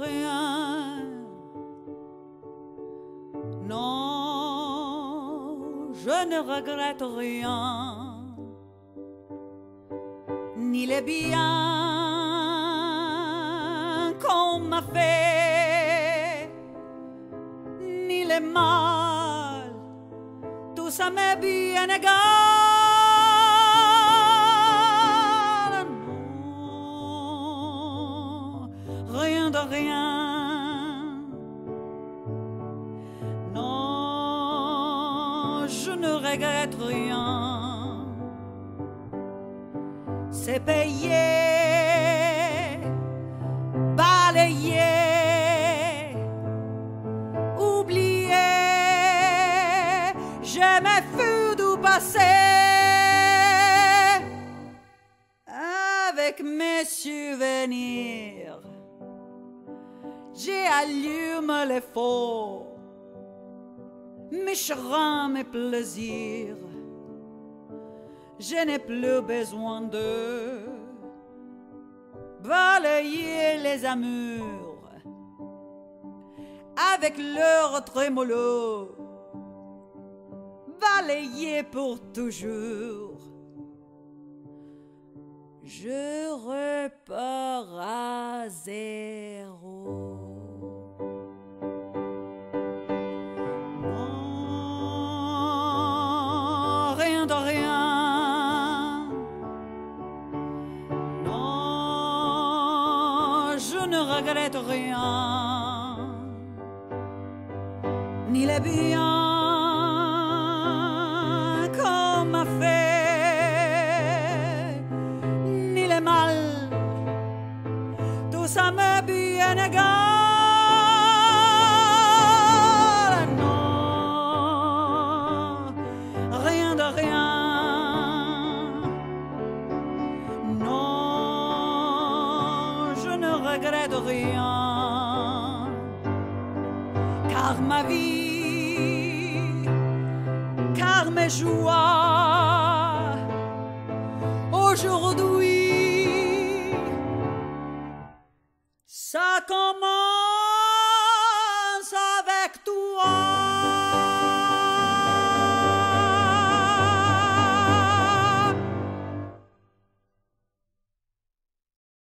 rien. Non, je ne regrette rien, ni les biens qu'on m'a fait, ni les mal, tout ça m'est bien égal. Non, rien de rien. Je ne regrette rien. C'est payer, balayer, oublier. Je me fous du passé avec mes souvenirs. J'allume les faux, mes chagrins, mes plaisirs. Je n'ai plus besoin d'eux. Balayer les amours avec leur trémolo, balayer pour toujours. Je repars à zéro. Je ne regrette rien, ni les biens qu'on m'a fait, ni les mal, tout ça m'est bien égal. Non, rien de rien. Non, je ne regrette rien, car ma vie, car mes joies, aujourd'hui, ça commence.